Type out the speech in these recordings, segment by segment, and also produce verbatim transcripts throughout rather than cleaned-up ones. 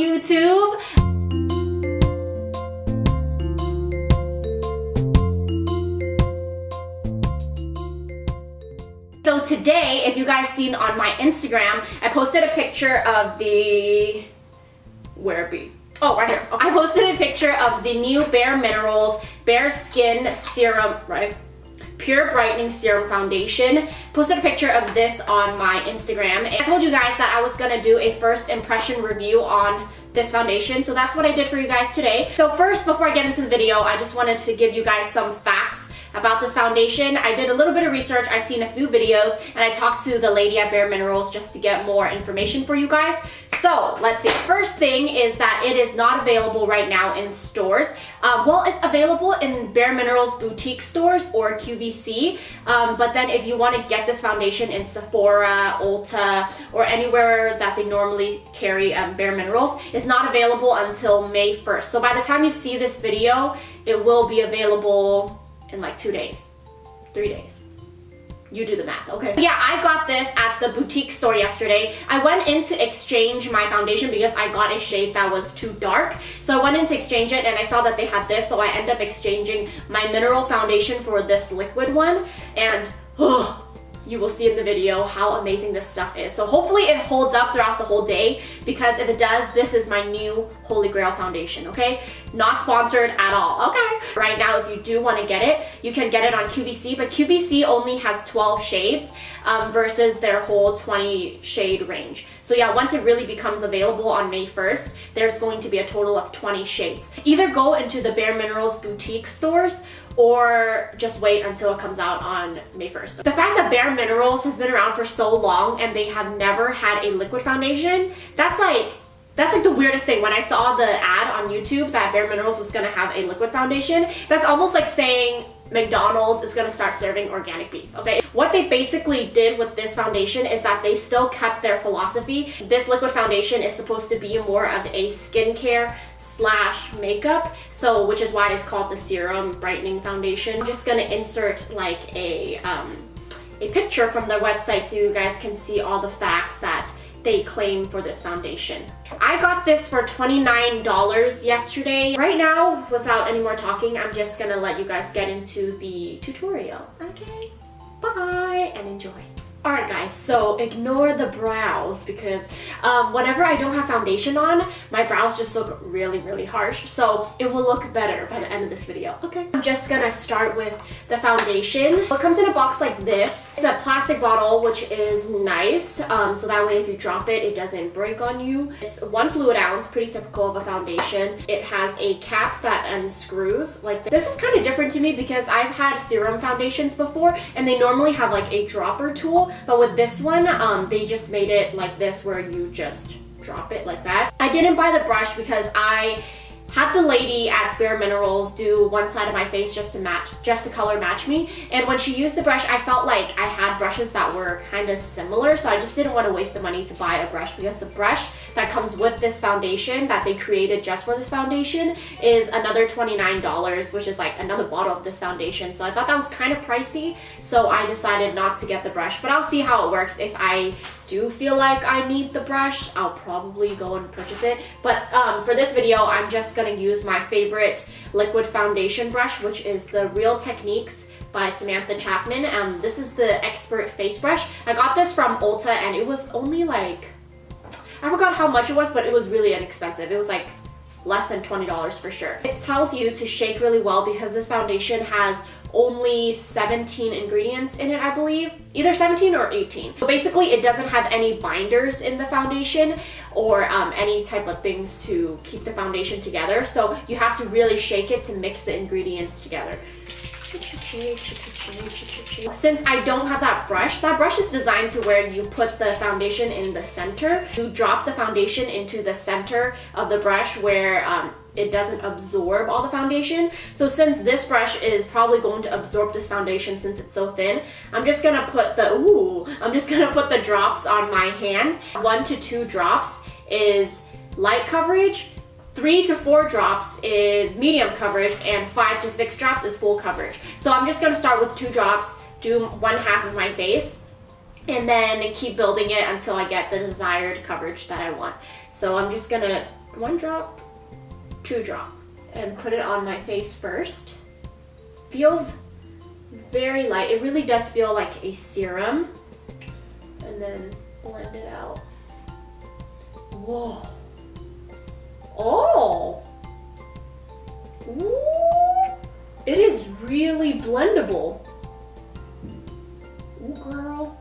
YouTube. So today, if you guys seen on my Instagram, I posted a picture of the, where it be? Oh, right here. Okay. I posted a picture of the new Bare Minerals Bare Skin Serum, right? Pure Brightening Serum Foundation. Posted a picture of this on my Instagram. And I told you guys that I was gonna do a first impression review on this foundation, so that's what I did for you guys today. So first, before I get into the video, I just wanted to give you guys some facts about this foundation. I did a little bit of research, I've seen a few videos, and I talked to the lady at Bare Minerals just to get more information for you guys. So let's see. First thing is that it is not available right now in stores. Um, well, it's available in Bare Minerals boutique stores or Q V C, um, but then if you want to get this foundation in Sephora, Ulta, or anywhere that they normally carry um, Bare Minerals, it's not available until May first. So by the time you see this video, it will be available in like two days, three days. You do the math, okay? Yeah, I got this at the boutique store yesterday. I went in to exchange my foundation because I got a shade that was too dark. So I went in to exchange it and I saw that they had this, so I ended up exchanging my mineral foundation for this liquid one. And oh, you will see in the video how amazing this stuff is. So hopefully it holds up throughout the whole day, because if it does, this is my new Holy Grail foundation, okay? Not sponsored at all, okay? Right now, if you do want to get it, you can get it on Q V C, but Q V C only has twelve shades um, versus their whole twenty shade range. So yeah, once it really becomes available on May first, there's going to be a total of twenty shades. Either go into the Bare Minerals boutique stores or just wait until it comes out on May first. The fact that Bare Minerals has been around for so long and they have never had a liquid foundation, that's like, that's like the weirdest thing. When I saw the ad on YouTube that Bare Minerals was gonna have a liquid foundation, that's almost like saying McDonald's is gonna start serving organic beef, okay? What they basically did with this foundation is that they still kept their philosophy. This liquid foundation is supposed to be more of a skincare slash makeup, so which is why it's called the Serum Brightening Foundation. I'm just gonna insert like a, um, a picture from their website so you guys can see all the facts that they claim for this foundation. I got this for twenty-nine dollars yesterday. Right now, without any more talking, I'm just gonna let you guys get into the tutorial. Okay, bye and enjoy. Alright guys, so ignore the brows because um, whenever I don't have foundation on, my brows just look really, really harsh. So it will look better by the end of this video, okay? I'm just gonna start with the foundation. It comes in a box like this. It's a plastic bottle, which is nice. Um, so that way if you drop it, it doesn't break on you. It's one fluid ounce, pretty typical of a foundation. It has a cap that unscrews like this. This is kind of different to me because I've had serum foundations before and they normally have like a dropper tool. But with this one, um, they just made it like this where you just drop it like that. I didn't buy the brush because I had the lady at Bare Minerals do one side of my face just to match, just to color match me. And when she used the brush, I felt like I had brushes that were kind of similar, so I just didn't want to waste the money to buy a brush because the brush that comes with this foundation that they created just for this foundation is another twenty-nine dollars, which is like another bottle of this foundation. So I thought that was kind of pricey, so I decided not to get the brush, but I'll see how it works. If I do feel like I need the brush, I'll probably go and purchase it. But um, for this video, I'm just gonna use my favorite liquid foundation brush, which is the Real Techniques by Samantha Chapman. Um, this is the Expert Face Brush. I got this from Ulta and it was only like, I forgot how much it was, but it was really inexpensive. It was like less than twenty dollars for sure. It tells you to shake really well because this foundation has only seventeen ingredients in it, I believe. Either seventeen or eighteen. So basically it doesn't have any binders in the foundation or um, any type of things to keep the foundation together. So you have to really shake it to mix the ingredients together. Since I don't have that brush, that brush is designed to where you put the foundation in the center. You drop the foundation into the center of the brush where um, it doesn't absorb all the foundation. So since this brush is probably going to absorb this foundation since it's so thin, I'm just gonna put the, ooh, I'm just gonna put the drops on my hand. One to two drops is light coverage. Three to four drops is medium coverage and five to six drops is full coverage. So I'm just gonna start with two drops, do one half of my face, and then keep building it until I get the desired coverage that I want. So I'm just gonna one drop, two drop, and put it on my face first. Feels very light. It really does feel like a serum. And then blend it out. Whoa. Oh. Ooh. It is really blendable. Ooh, girl.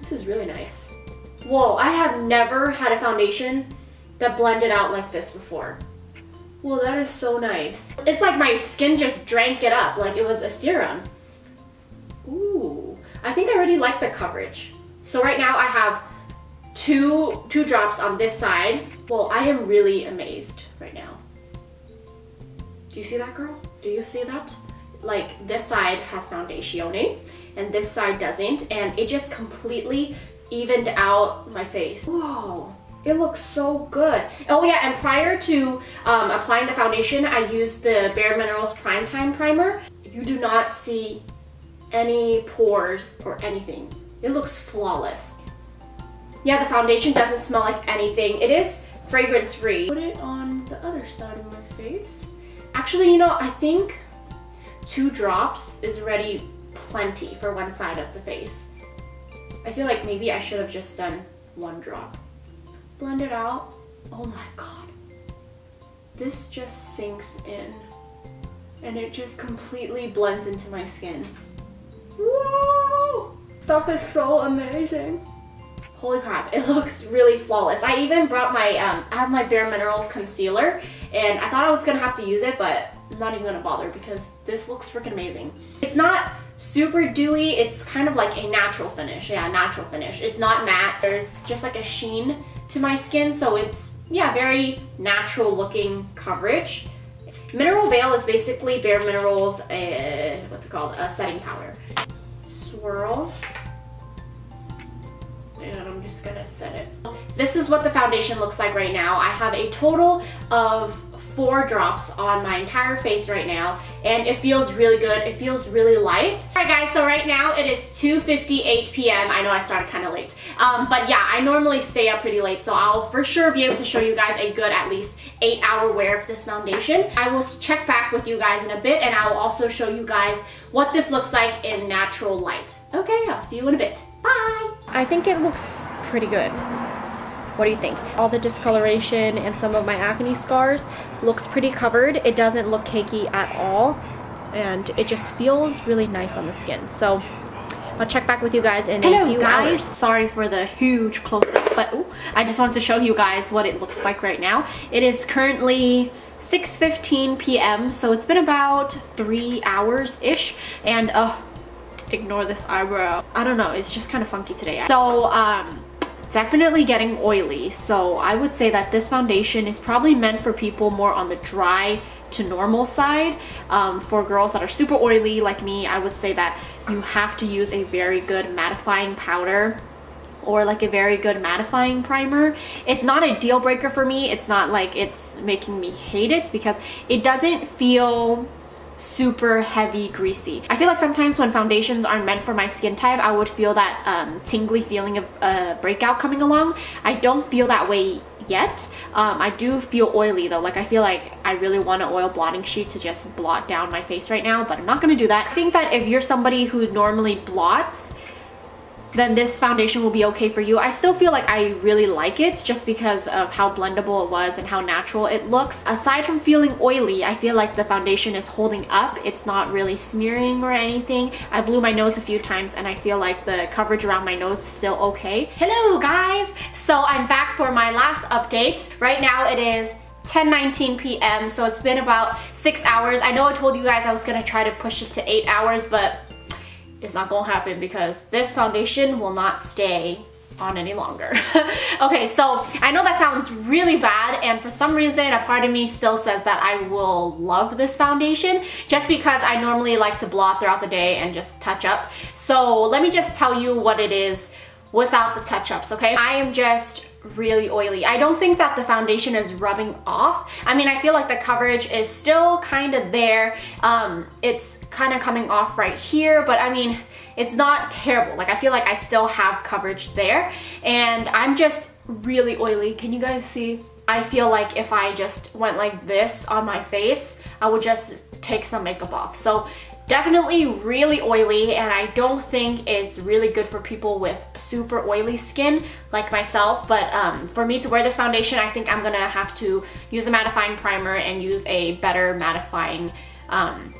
This is really nice. Whoa, I have never had a foundation that blended out like this before. Well, that is so nice. It's like my skin just drank it up like it was a serum. Ooh, I think I already like the coverage. So right now I have two, two drops on this side. Well, I am really amazed right now. Do you see that, girl? Do you see that? Like, this side has foundation and this side doesn't, and it just completely evened out my face. Whoa. It looks so good. Oh yeah, and prior to um, applying the foundation, I used the Bare Minerals Prime Time Primer. You do not see any pores or anything. It looks flawless. Yeah, the foundation doesn't smell like anything. It is fragrance-free. Put it on the other side of my face. Actually, you know, I think two drops is already plenty for one side of the face. I feel like maybe I should have just done one drop. Blend it out. Oh my god. This just sinks in. And it just completely blends into my skin. Whoa! Stuff is so amazing. Holy crap, it looks really flawless. I even brought my, um, I have my Bare Minerals concealer, and I thought I was gonna have to use it, but I'm not even gonna bother because this looks freaking amazing. It's not super dewy, it's kind of like a natural finish. Yeah, natural finish. It's not matte. There's just like a sheen to my skin, so it's, yeah, very natural looking coverage. Mineral Veil is basically Bare Minerals, uh, what's it called, a setting powder. Swirl, and I'm just gonna set it. This is what the foundation looks like right now. I have a total of four drops on my entire face right now, and it feels really good. It feels really light. All right, guys, so right now it is two fifty-eight p m I know I started kind of late, um, but yeah, I normally stay up pretty late, so I'll for sure be able to show you guys a good at least eight hour wear of this foundation. I will check back with you guys in a bit, and I will also show you guys what this looks like in natural light. Okay, I'll see you in a bit. Bye! I think it looks pretty good. What do you think? All the discoloration and some of my acne scars looks pretty covered. It doesn't look cakey at all, and it just feels really nice on the skin. So I'll check back with you guys in Hello a few guys. hours. Sorry for the huge close-up, but ooh, I just wanted to show you guys what it looks like right now. It is currently six fifteen p m, so it's been about three hours-ish, and uh, ignore this eyebrow. I don't know, it's just kind of funky today. So, um... definitely getting oily, so I would say that this foundation is probably meant for people more on the dry to normal side. Um, for girls that are super oily like me, I would say that you have to use a very good mattifying powder or like a very good mattifying primer. It's not a deal breaker for me. It's not like it's making me hate it because it doesn't feel super heavy greasy. I feel like sometimes when foundations aren't meant for my skin type, I would feel that um, tingly feeling of uh, breakout coming along. I don't feel that way yet. Um, I do feel oily though. Like, I feel like I really want an oil blotting sheet to just blot down my face right now, but I'm not gonna do that. I think that if you're somebody who normally blots, then this foundation will be okay for you. I still feel like I really like it just because of how blendable it was and how natural it looks. Aside from feeling oily, I feel like the foundation is holding up. It's not really smearing or anything. I blew my nose a few times and I feel like the coverage around my nose is still okay. Hello guys! So I'm back for my last update. Right now it is ten nineteen p m so it's been about six hours. I know I told you guys I was gonna try to push it to eight hours, but it's not gonna happen because this foundation will not stay on any longer. Okay, so I know that sounds really bad, and for some reason a part of me still says that I will love this foundation just because I normally like to blot throughout the day and just touch up. So let me just tell you what it is without the touch-ups, okay? I am just really oily. I don't think that the foundation is rubbing off. I mean, I feel like the coverage is still kind of there. Um, it's kind of coming off right here, but I mean, it's not terrible. Like, I feel like I still have coverage there, and I'm just really oily. Can you guys see I feel like if I just went like this on my face, I would just take some makeup off. So definitely really oily, and I don't think it's really good for people with super oily skin like myself, but um, for me to wear this foundation, I think I'm gonna have to use a mattifying primer and use a better mattifying um,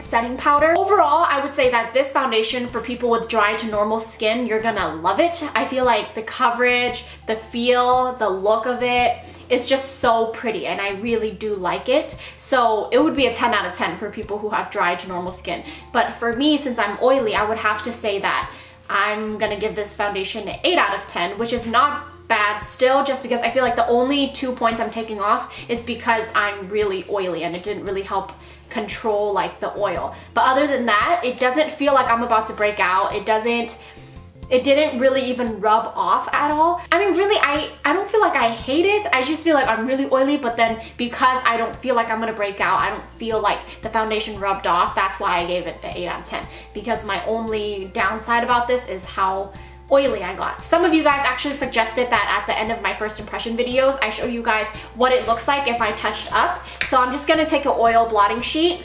setting powder. Overall, I would say that this foundation, for people with dry to normal skin, you're gonna love it. I feel like the coverage, the feel, the look of it, it's just so pretty, and I really do like it. So it would be a ten out of ten for people who have dry to normal skin. But for me, since I'm oily, I would have to say that I'm gonna give this foundation an eight out of ten, which is not bad still, just because I feel like the only two points I'm taking off is because I'm really oily and it didn't really help control like the oil. But other than that, it doesn't feel like I'm about to break out. It doesn't It didn't really even rub off at all. I mean, really, I, I don't feel like I hate it. I just feel like I'm really oily, but then because I don't feel like I'm gonna break out, I don't feel like the foundation rubbed off. That's why I gave it an eight out of ten, because my only downside about this is how oily I got. Some of you guys actually suggested that at the end of my first impression videos, I show you guys what it looks like if I touched up. So I'm just gonna take an oil blotting sheet,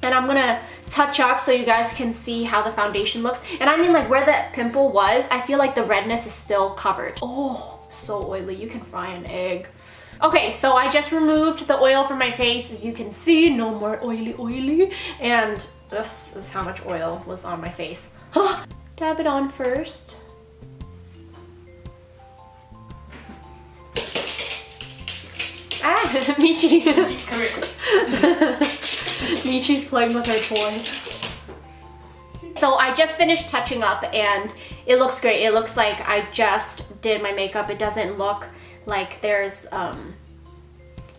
and I'm gonna touch up so you guys can see how the foundation looks. And I mean, like, where the pimple was, I feel like the redness is still covered. Oh, so oily. You can fry an egg. Okay, so I just removed the oil from my face. As you can see, no more oily oily. And this is how much oil was on my face. Dab it on first. Ah, Michi. Michi, Michi's playing with her toy. So I just finished touching up and it looks great. It looks like I just did my makeup. It doesn't look like there's um,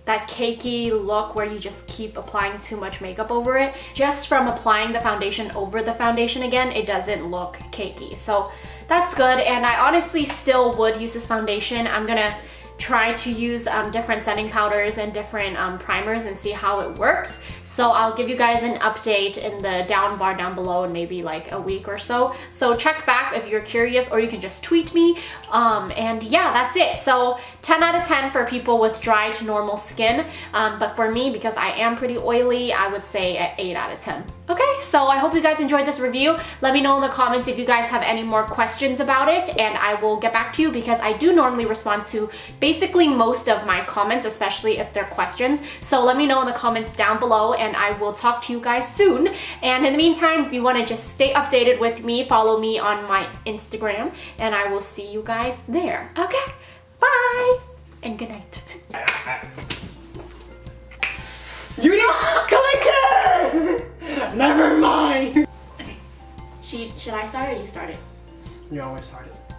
that cakey look where you just keep applying too much makeup over it. Just from applying the foundation over the foundation again, it doesn't look cakey. So that's good, and I honestly still would use this foundation. I'm gonna try to use um, different setting powders and different um, primers and see how it works. So I'll give you guys an update in the down bar down below in maybe like a week or so. So check back if you're curious, or you can just tweet me. Um, and yeah, that's it. So ten out of ten for people with dry to normal skin. Um, but for me, because I am pretty oily, I would say an eight out of ten. Okay, so I hope you guys enjoyed this review. Let me know in the comments if you guys have any more questions about it, and I will get back to you, because I do normally respond to basically most of my comments, especially if they're questions. So let me know in the comments down below, and I will talk to you guys soon. And in the meantime, if you want to just stay updated with me, follow me on my Instagram, and I will see you guys there. Okay, bye, and good night. You don't click it! Never mind! Okay. She, should I start, or you start it? You always start it.